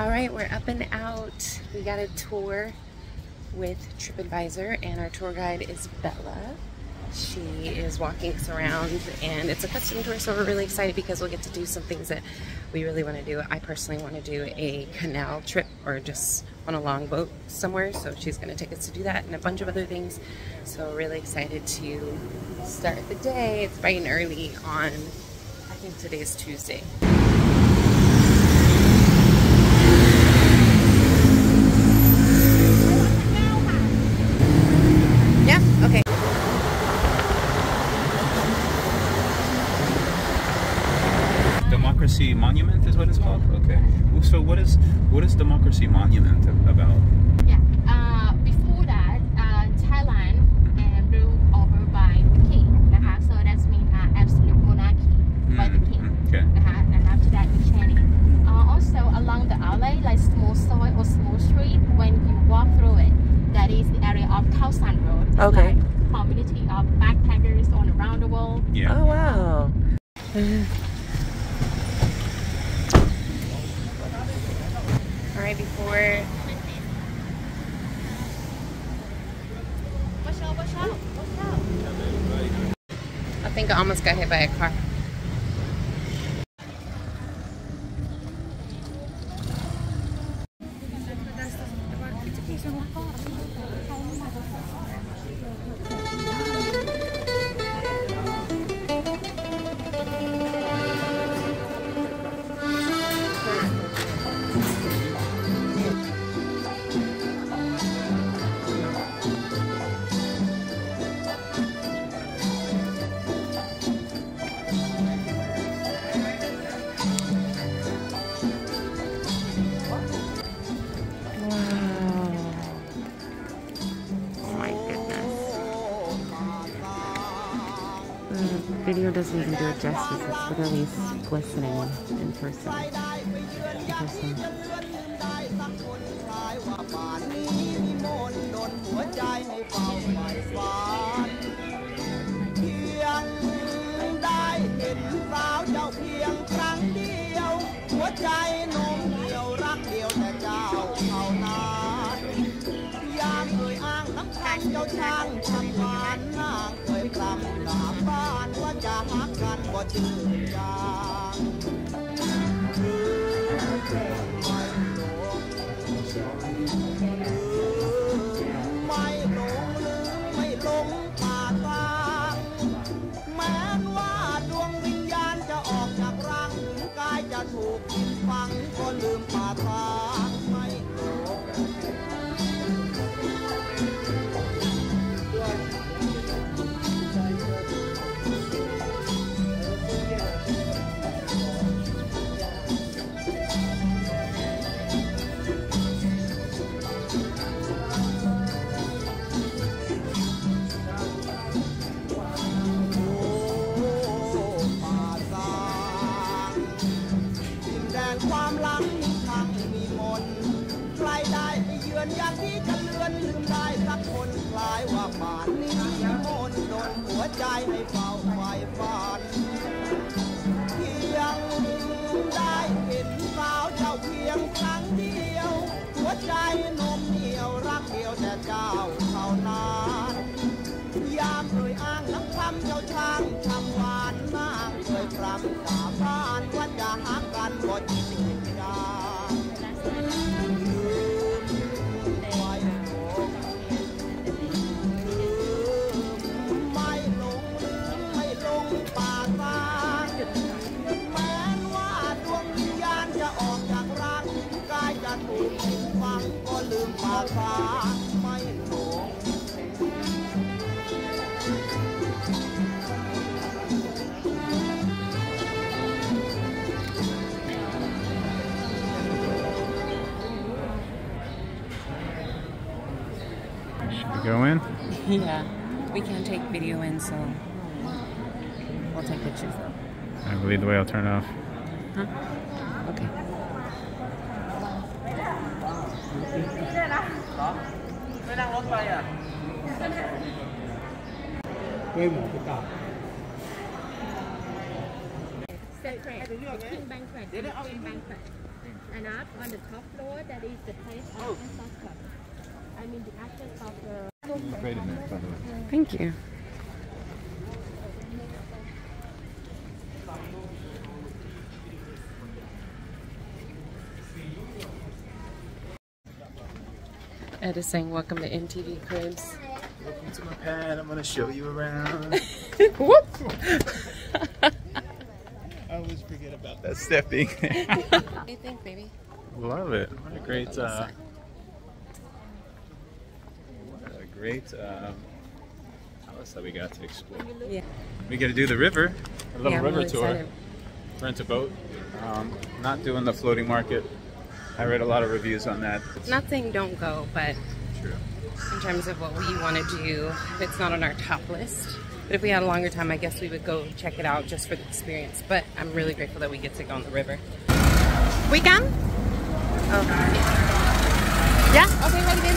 All right, we're up and out. We got a tour with TripAdvisor, and our tour guide is Bella. She is walking us around, and it's a custom tour, so we're really excited because we'll get to do some things that we really want to do. I personally want to do a canal trip or just on a longboat somewhere, so she's going to take us to do that and a bunch of other things. So really excited to start the day. It's bright and early on, I think today's Tuesday. Monument is what it's called? Okay. So what is Democracy Monument about? Yeah. Before that, Thailand ruled over by the king. So that's mean absolute monarchy by the king. Okay. And after that you change it. Also along the alley, like small soil or small street, when you walk through it, that is the area of Khao San Road. Okay. Like community of backpackers on around the world. Yeah. Oh wow. Before I think I almost got hit by a car. The video doesn't even do it justice. It's literally glistening in person. Go in? Yeah. We can't take video in, so we'll take pictures though. I believe the way I'll turn it off. Huh? Okay. And up on the top floor, that is the place of ancestor. I mean the ashes of the... Great minute, by the way. Thank you. Ed is saying, welcome to MTV Cribs. Welcome to my pad, I'm going to show you around. Whoop! I always forget about that stepping. What do you think, baby? Love it. What a great, palace that we got to explore. Yeah. We got to do the river, a little river tour. Excited. Rent a boat. Not doing the floating market. I read a lot of reviews on that. Not saying don't go, but true. In terms of what we want to do, it's not on our top list. But if we had a longer time, I guess we would go check it out just for the experience. But I'm really grateful that we get to go on the river. We come? Okay. Yeah? Okay, ready, babe.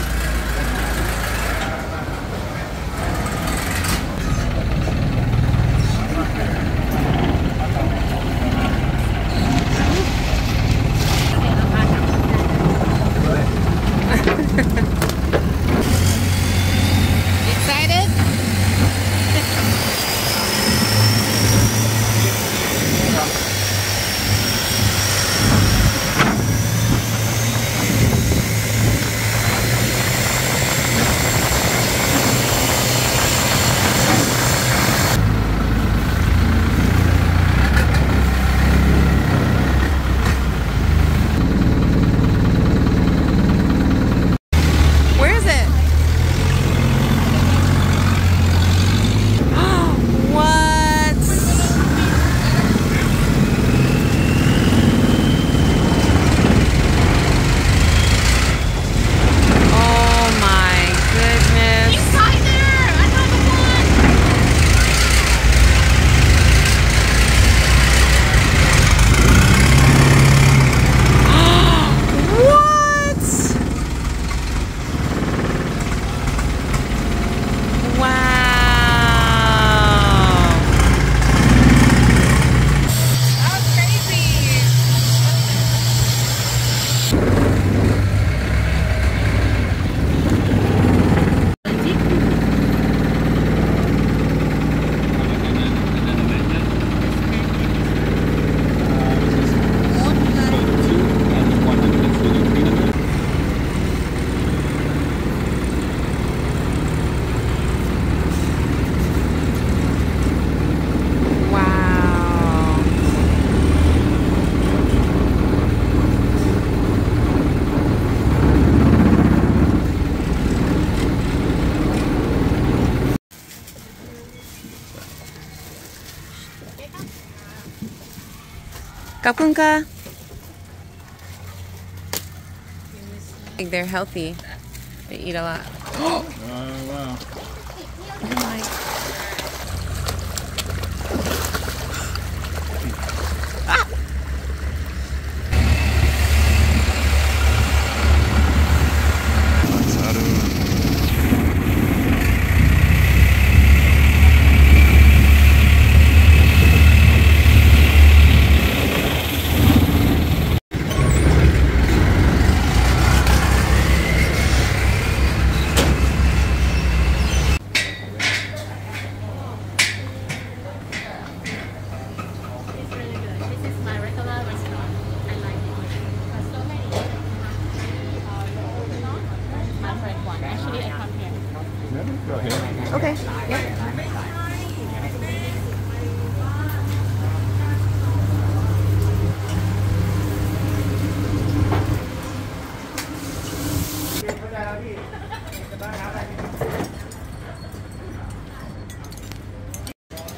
Kapunka. They're healthy. They eat a lot. Oh, wow.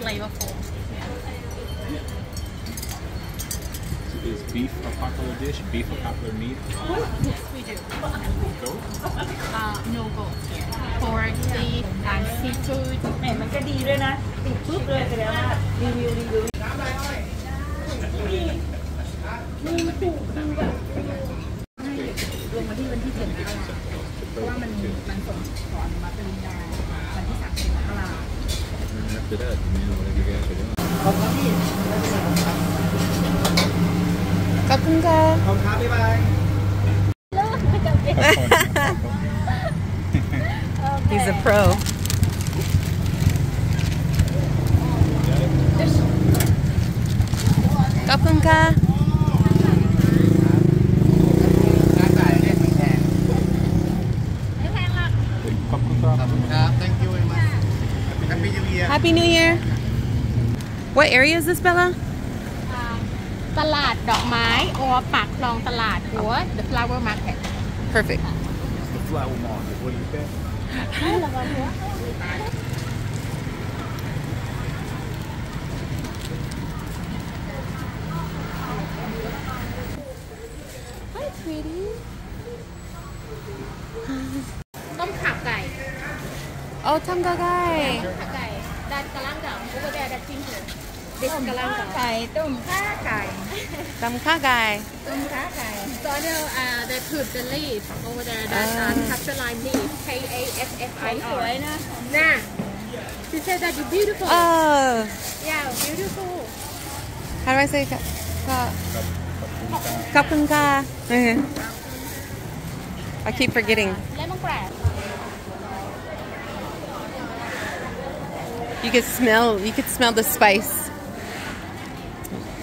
Flavorful. Is beef a popular dish? Beef a popular meat? Yes, we do. Goat? No goat. Pork, beef, and seafood. After that, you know, whatever you guys are doing. คุณค่ะขอบคุณครับบ๊ายบายเลิกไม่จำเป็น He's a proขอบคุณค่ะHappy New Year. What area is this, Bella? Talad Dok Mai or Pak Klong Talad or the flower market. Perfect. It's the flower market. What do you think? Hi, sweetie. Tom Khap Gai. Oh, Tom Khap Gai.Over there, that finger. This galangai. Tom kha gai. Tom kha gai. Tom kha gai. So they put the leaf over there. That Catalan leaf. K-A-F-F-I-R. Nah. She said that you're beautiful. Oh. Yeah, beautiful. How do I say that? Kapunka. I keep forgetting. Lemongrass.You could smell the spice.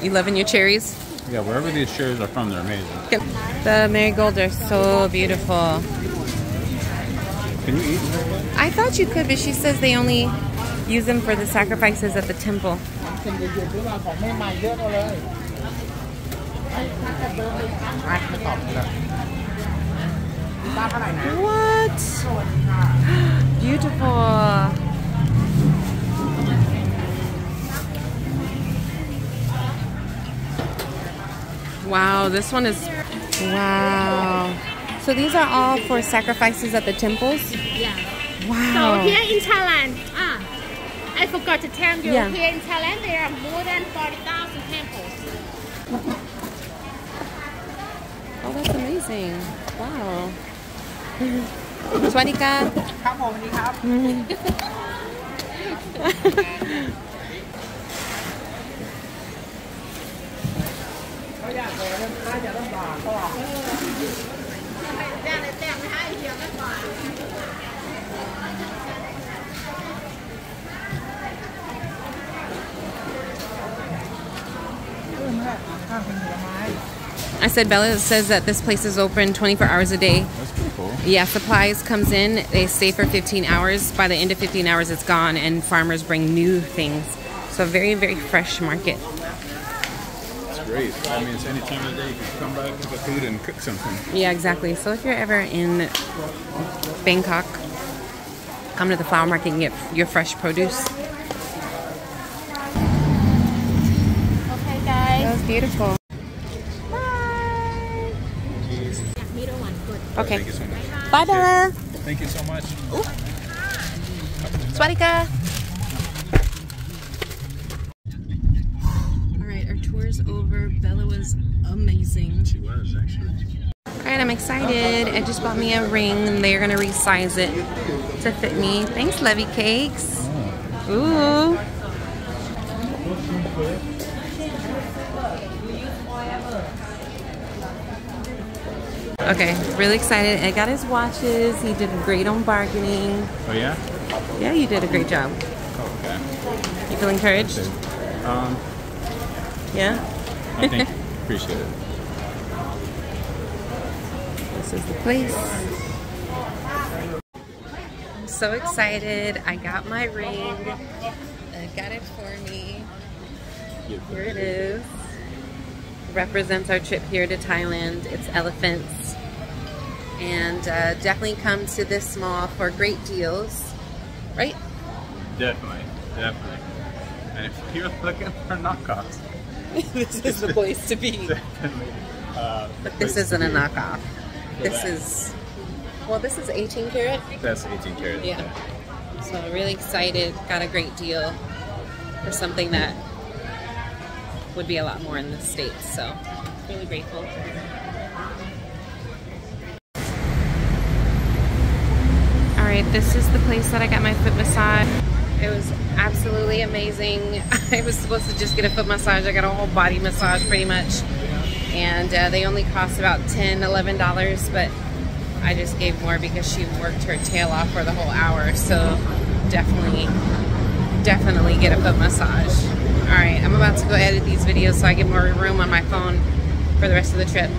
You loving your cherries? Yeah, wherever these cherries are from, they're amazing. The marigolds are so beautiful. Can you eat? I thought you could, but she says they only use them for the sacrifices at the temple. What? Beautiful.Wow, this one is, wow. So these are all for sacrifices at the temples? Yeah. Wow. So here in Thailand, I forgot to tell you, here in Thailand there are more than 40,000 temples. Oh, that's amazing. Wow. Swadika. Swadika.I said Bella says that this place is open 24 hours a day. That's pretty cool. Yeah, supplies comes in, they stay for 15 hours. By the end of 15 hours, it's gone, and farmers bring new things. So very, very fresh market.Great. I mean, it's any time of the day you can come by with the food and cook something. Yeah, exactly. So if you're ever in Bangkok, come to the flower market and get your fresh produce. Okay, guys. That was beautiful. Bye. Okay. Thank you so much. Bye, Bella. Thank you so much. Swadika.Over. Bella was amazing. She was, actually. Alright, I'm excited. I just bought me a ring and they're gonna resize it to fit me. Thanks, Levy Cakes. Ooh. Okay, really excited. I got his watches. He did great on bargaining. Oh, yeah? Yeah, you did a great job. Okay. You feel encouraged? Yeah? I think. Appreciate it. This is the place. I'm so excited. I got my ring. I got it for me. Here it is. Represents our trip here to Thailand. It's elephants. And definitely come to this mall for great deals. Right? Definitely. Definitely. And if you're looking for knockoffs, this is the place to be. But this isn't a knockoff. This is, well, this is 18 karat. That's 18 karat. Yeah. So really excited. Got a great deal for something that would be a lot more in the States. So really grateful. All right, this is the place that I got my foot massage. It was absolutely amazing. I was supposed to just get a foot massage. I got a whole body massage pretty much. and they only cost about $10–$11, but I just gave more because she worked her tail off for the whole hour. So definitely get a foot massage. All right, I'm about to go edit these videos so I get more room on my phone for the rest of the trip.